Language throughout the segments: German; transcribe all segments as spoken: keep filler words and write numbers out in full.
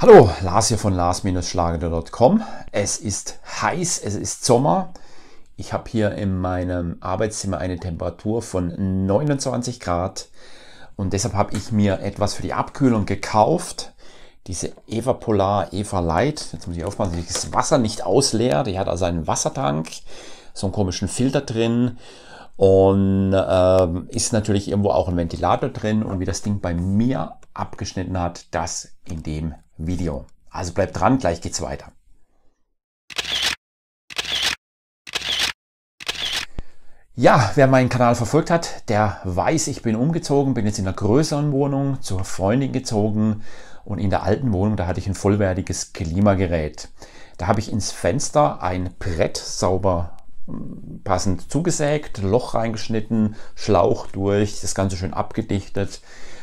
Hallo, Lars hier von Lars Schlageter Punkt com. Es ist heiß, es ist Sommer. Ich habe hier in meinem Arbeitszimmer eine Temperatur von neunundzwanzig Grad und deshalb habe ich mir etwas für die Abkühlung gekauft. Diese evaPolar evaLIGHT. Jetzt muss ich aufpassen, dass ich das Wasser nicht ausleert. Die hat also einen Wassertank, so einen komischen Filter drin und äh, ist natürlich irgendwo auch ein Ventilator drin. Und wie das Ding bei mir abgeschnitten hat, das in dem Video. Also bleibt dran, gleich geht's weiter. Ja, wer meinen Kanal verfolgt hat, der weiß, ich bin umgezogen, bin jetzt in einer größeren Wohnung zur Freundin gezogen und in der alten Wohnung, da hatte ich ein vollwertiges Klimagerät. Da habe ich ins Fenster ein Brett sauber passend zugesägt, Loch reingeschnitten, Schlauch durch, das Ganze schön abgedichtet,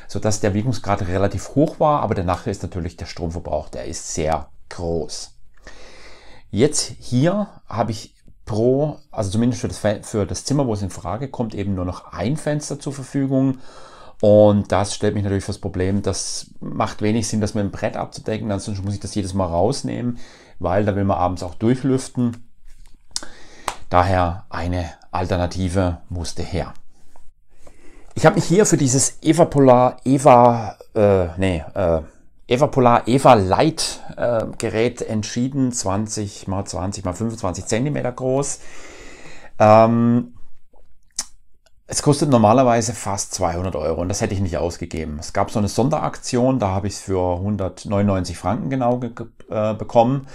sodass der Wirkungsgrad relativ hoch war, aber der Nachteil ist natürlich der Stromverbrauch, der ist sehr groß. Jetzt hier habe ich pro, also zumindest für das, für das Zimmer, wo es in Frage kommt, eben nur noch ein Fenster zur Verfügung. Und das stellt mich natürlich vor das Problem, das macht wenig Sinn, das mit dem Brett abzudecken, ansonsten muss ich das jedes Mal rausnehmen, weil da will man abends auch durchlüften. Daher eine Alternative musste her. Ich habe mich hier für dieses evaPolar Eva, äh, nee, äh, evaPolar evaLIGHT äh, Gerät entschieden, zwanzig mal zwanzig mal fünfundzwanzig Zentimeter groß. Ähm, es kostet normalerweise fast zweihundert Euro und das hätte ich nicht ausgegeben. Es gab so eine Sonderaktion, da habe ich es für hundertneunundneunzig Franken genau äh, bekommen.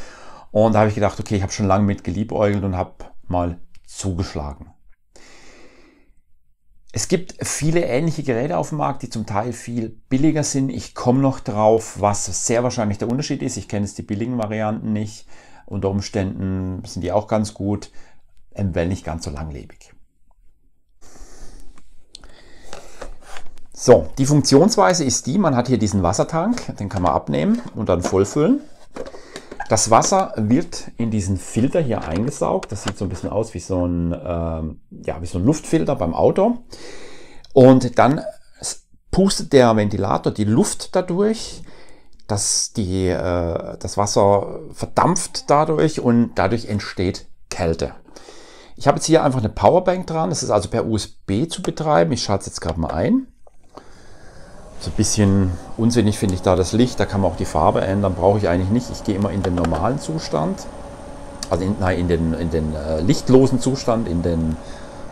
Und da habe ich gedacht, okay, ich habe schon lange mit geliebäugelt und habe mal zugeschlagen. Es gibt viele ähnliche Geräte auf dem Markt, die zum Teil viel billiger sind. Ich komme noch drauf, was sehr wahrscheinlich der Unterschied ist. Ich kenne jetzt die billigen Varianten nicht. Unter Umständen sind die auch ganz gut, weil nicht ganz so langlebig. So, die Funktionsweise ist die, man hat hier diesen Wassertank, den kann man abnehmen und dann vollfüllen. Das Wasser wird in diesen Filter hier eingesaugt. Das sieht so ein bisschen aus wie so ein, äh, ja, wie so ein Luftfilter beim Auto. Und dann pustet der Ventilator die Luft dadurch, dass die, äh, das Wasser verdampft dadurch und dadurch entsteht Kälte. Ich habe jetzt hier einfach eine Powerbank dran. Das ist also per U S B zu betreiben. Ich schalte es jetzt gerade mal ein. So ein bisschen unsinnig finde ich da das Licht, da kann man auch die Farbe ändern, brauche ich eigentlich nicht. Ich gehe immer in den normalen Zustand, also in, nein, in den, in den äh, lichtlosen Zustand, in den,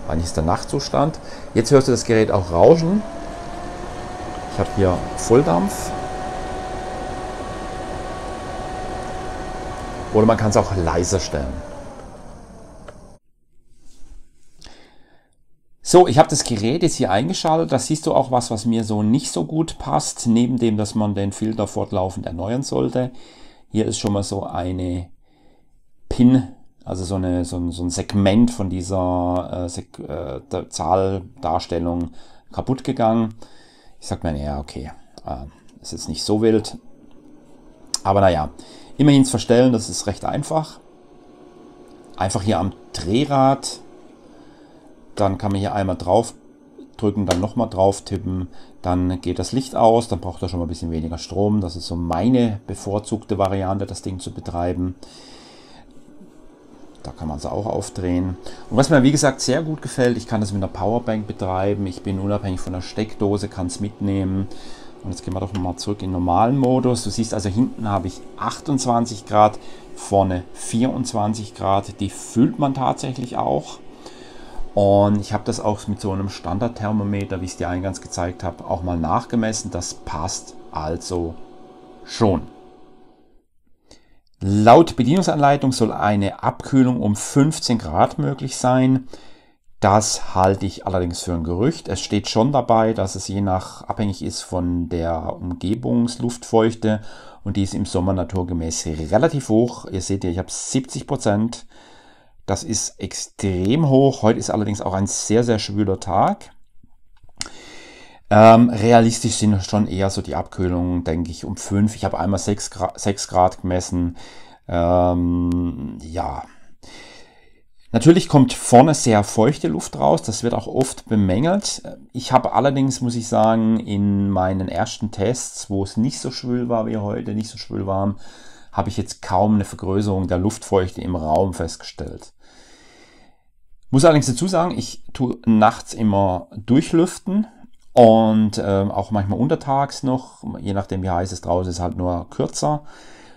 eigentlich ist der Nachtzustand. Jetzt hörst du das Gerät auch rauschen. Ich habe hier Volldampf. Oder man kann es auch leiser stellen. So, ich habe das Gerät jetzt hier eingeschaltet. Da siehst du auch was, was mir so nicht so gut passt. Neben dem, dass man den Filter fortlaufend erneuern sollte. Hier ist schon mal so eine Pin, also so, eine, so, ein, so ein Segment von dieser äh, Sek äh, der Zahldarstellung kaputt gegangen. Ich sag mir, ja, okay, äh, ist jetzt nicht so wild. Aber naja, immerhin zu verstellen, das ist recht einfach. Einfach hier am Drehrad. Dann kann man hier einmal drauf drücken, dann nochmal drauf tippen, dann geht das Licht aus, dann braucht er schon mal ein bisschen weniger Strom. Das ist so meine bevorzugte Variante, das Ding zu betreiben. Da kann man es auch aufdrehen. Und was mir wie gesagt sehr gut gefällt, ich kann das mit einer Powerbank betreiben, ich bin unabhängig von der Steckdose, kann es mitnehmen. Und jetzt gehen wir doch mal zurück in den normalen Modus. Du siehst also hinten habe ich achtundzwanzig Grad, vorne vierundzwanzig Grad, die fühlt man tatsächlich auch. Und ich habe das auch mit so einem Standardthermometer, wie ich es dir eingangs gezeigt habe, auch mal nachgemessen. Das passt also schon. Laut Bedienungsanleitung soll eine Abkühlung um fünfzehn Grad möglich sein. Das halte ich allerdings für ein Gerücht. Es steht schon dabei, dass es je nach abhängig ist von der Umgebungsluftfeuchte. Und die ist im Sommer naturgemäß relativ hoch. Ihr seht hier, ich habe siebzig Prozent. Das ist extrem hoch. Heute ist allerdings auch ein sehr, sehr schwüler Tag. Ähm, realistisch sind schon eher so die Abkühlungen, denke ich, um fünf. Ich habe einmal sechs Grad gemessen. Ähm, ja, Natürlich kommt vorne sehr feuchte Luft raus, das wird auch oft bemängelt. Ich habe allerdings, muss ich sagen, in meinen ersten Tests, wo es nicht so schwül war wie heute, nicht so schwül warm, habe ich jetzt kaum eine Vergrößerung der Luftfeuchte im Raum festgestellt. Muss allerdings dazu sagen, ich tue nachts immer durchlüften und äh, auch manchmal untertags noch, je nachdem wie heiß es draußen ist, halt nur kürzer.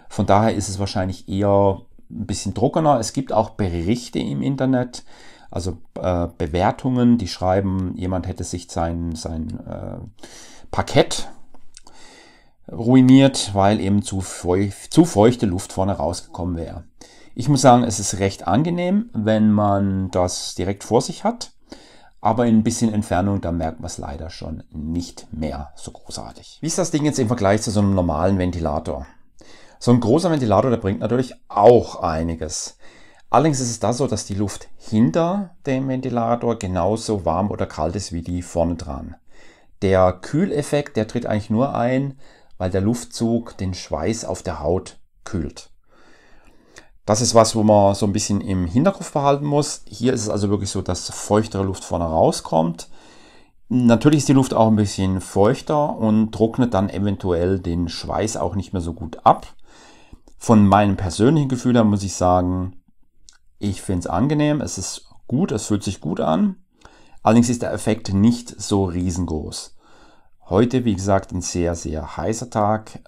Von daher ist es wahrscheinlich eher ein bisschen trockener. Es gibt auch Berichte im Internet, also äh, Bewertungen, die schreiben, jemand hätte sich sein, sein äh, Parkett ruiniert, weil eben zu, feucht, zu feuchte Luft vorne rausgekommen wäre. Ich muss sagen, es ist recht angenehm, wenn man das direkt vor sich hat, aber in ein bisschen Entfernung, da merkt man es leider schon nicht mehr so großartig. Wie ist das Ding jetzt im Vergleich zu so einem normalen Ventilator? So ein großer Ventilator, der bringt natürlich auch einiges. Allerdings ist es da so, dass die Luft hinter dem Ventilator genauso warm oder kalt ist wie die vorne dran. Der Kühleffekt, der tritt eigentlich nur ein, weil der Luftzug den Schweiß auf der Haut kühlt. Das ist was, wo man so ein bisschen im Hinterkopf behalten muss. Hier ist es also wirklich so, dass feuchtere Luft vorne rauskommt. Natürlich ist die Luft auch ein bisschen feuchter und trocknet dann eventuell den Schweiß auch nicht mehr so gut ab. Von meinem persönlichen Gefühl her muss ich sagen, ich finde es angenehm, es ist gut, es fühlt sich gut an. Allerdings ist der Effekt nicht so riesengroß. Heute, wie gesagt, ein sehr, sehr heißer Tag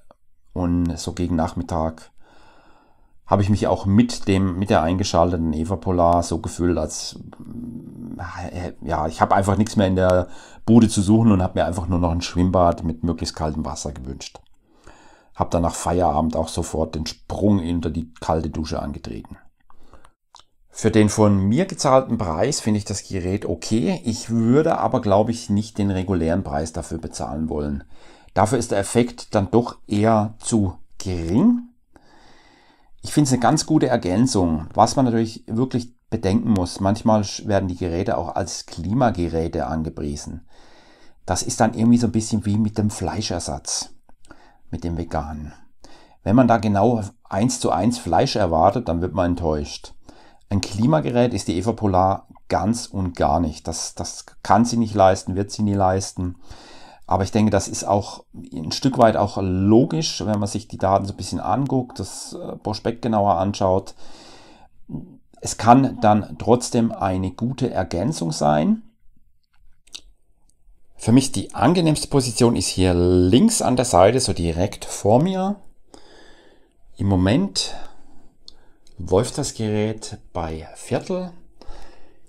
und so gegen Nachmittag habe ich mich auch mit, dem, mit der eingeschalteten evaPolar so gefühlt, als ja, ich habe einfach nichts mehr in der Bude zu suchen und habe mir einfach nur noch ein Schwimmbad mit möglichst kaltem Wasser gewünscht. Habe dann nach Feierabend auch sofort den Sprung unter die kalte Dusche angetreten. Für den von mir gezahlten Preis finde ich das Gerät okay. Ich würde aber, glaube ich, nicht den regulären Preis dafür bezahlen wollen. Dafür ist der Effekt dann doch eher zu gering. Ich finde es eine ganz gute Ergänzung, was man natürlich wirklich bedenken muss. Manchmal werden die Geräte auch als Klimageräte angepriesen. Das ist dann irgendwie so ein bisschen wie mit dem Fleischersatz, mit dem Veganen. Wenn man da genau eins zu eins Fleisch erwartet, dann wird man enttäuscht. Ein Klimagerät ist die evaPolar ganz und gar nicht. Das, das kann sie nicht leisten, wird sie nie leisten. Aber ich denke, das ist auch ein Stück weit auch logisch, wenn man sich die Daten so ein bisschen anguckt, das Prospekt genauer anschaut. Es kann dann trotzdem eine gute Ergänzung sein. Für mich die angenehmste Position ist hier links an der Seite, so direkt vor mir. Im Moment läuft das Gerät bei Viertel.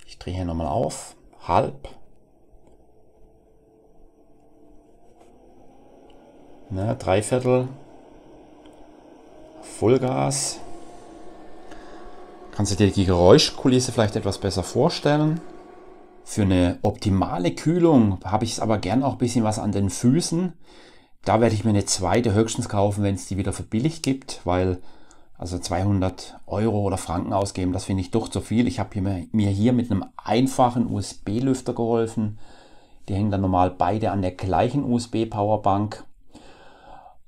Ich drehe hier nochmal auf. Halb. Ne, Dreiviertel. Vollgas. Kannst du dir die Geräuschkulisse vielleicht etwas besser vorstellen. Für eine optimale Kühlung habe ich es aber gern auch ein bisschen was an den Füßen. Da werde ich mir eine zweite höchstens kaufen, wenn es die wieder für billig gibt, weil also zweihundert Euro oder Franken ausgeben, das finde ich doch zu viel. Ich habe mir hier mit einem einfachen U S B-Lüfter geholfen. Die hängen dann normal beide an der gleichen U S B-Powerbank.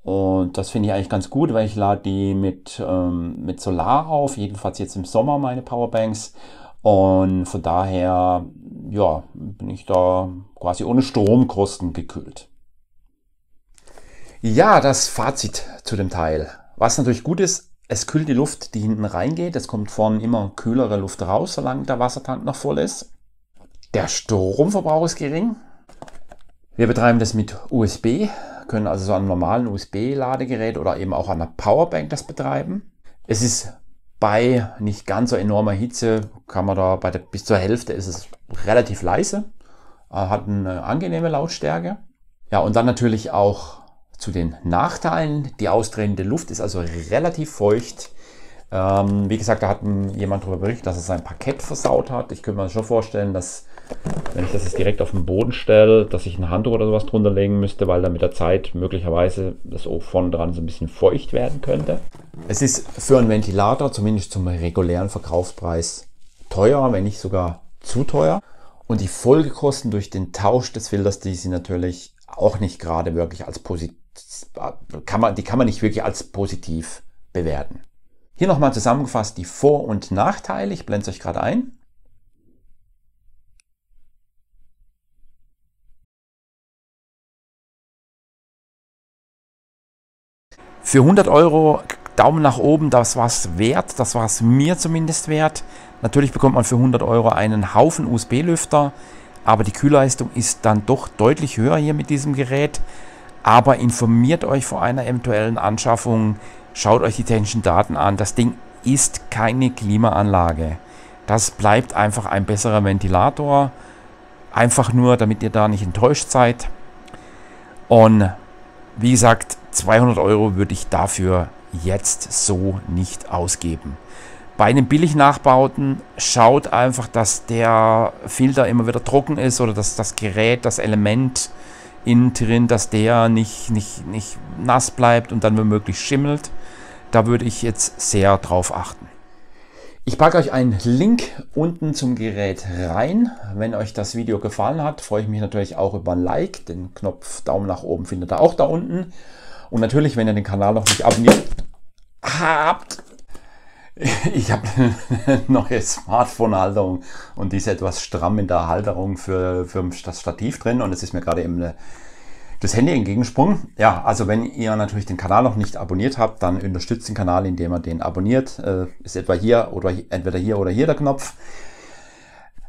Und das finde ich eigentlich ganz gut, weil ich lade die mit, ähm, mit Solar auf, jedenfalls jetzt im Sommer meine Powerbanks. Und von daher, ja, bin ich da quasi ohne Stromkosten gekühlt. Ja, das Fazit zu dem Teil. Was natürlich gut ist, es kühlt die Luft, die hinten reingeht. Es kommt vorne immer kühlere Luft raus, solange der Wassertank noch voll ist. Der Stromverbrauch ist gering. Wir betreiben das mit U S B, können also so an einem normalen U S B-Ladegerät oder eben auch an einer Powerbank das betreiben. Es ist bei nicht ganz so enormer Hitze, kann man da bei der, bis zur Hälfte ist es relativ leise, hat eine angenehme Lautstärke. Ja, und dann natürlich auch zu den Nachteilen. Die austretende Luft ist also relativ feucht. Ähm, wie gesagt, da hat jemand darüber berichtet, dass er sein Parkett versaut hat. Ich könnte mir das schon vorstellen, dass, wenn ich das jetzt direkt auf den Boden stelle, dass ich ein Handtuch oder sowas drunter legen müsste, weil dann mit der Zeit möglicherweise das auch vorne dran so ein bisschen feucht werden könnte. Es ist für einen Ventilator, zumindest zum regulären Verkaufspreis, teuer, wenn nicht sogar zu teuer. Und die Folgekosten durch den Tausch des Filters, die sind natürlich auch nicht gerade wirklich als positiv, kann man, die kann man nicht wirklich als positiv bewerten. Hier nochmal zusammengefasst die Vor- und Nachteile. Ich blende es euch gerade ein. Für hundert Euro Daumen nach oben, das war es wert, das war es mir zumindest wert. Natürlich bekommt man für hundert Euro einen Haufen U S B-Lüfter, aber die Kühlleistung ist dann doch deutlich höher hier mit diesem Gerät. Aber informiert euch vor einer eventuellen Anschaffung, schaut euch die technischen Daten an. Das Ding ist keine Klimaanlage. Das bleibt einfach ein besserer Ventilator. Einfach nur, damit ihr da nicht enttäuscht seid. Und wie gesagt, zweihundert Euro würde ich dafür jetzt so nicht ausgeben. Bei den Billig-Nachbauten schaut einfach, dass der Filter immer wieder trocken ist oder dass das Gerät, das Element innen drin, dass der nicht, nicht, nicht nass bleibt und dann womöglich schimmelt. Da würde ich jetzt sehr drauf achten. Ich packe euch einen Link unten zum Gerät rein. Wenn euch das Video gefallen hat, freue ich mich natürlich auch über ein Like. Den Knopf Daumen nach oben findet ihr auch da unten. Und natürlich, wenn ihr den Kanal noch nicht abonniert habt, ich habe eine neue Smartphone-Halterung und die ist etwas stramm in der Halterung für, für das Stativ drin und es ist mir gerade eben eine, das Handy entgegensprungen. Ja, also wenn ihr natürlich den Kanal noch nicht abonniert habt, dann unterstützt den Kanal, indem ihr den abonniert. Ist etwa hier oder entweder hier oder hier der Knopf.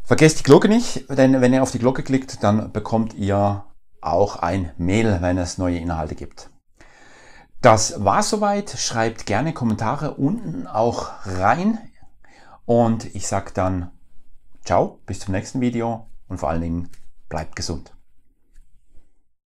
Vergesst die Glocke nicht, denn wenn ihr auf die Glocke klickt, dann bekommt ihr auch ein Mail, wenn es neue Inhalte gibt. Das war's soweit. Schreibt gerne Kommentare unten auch rein und ich sage dann ciao, bis zum nächsten Video und vor allen Dingen bleibt gesund.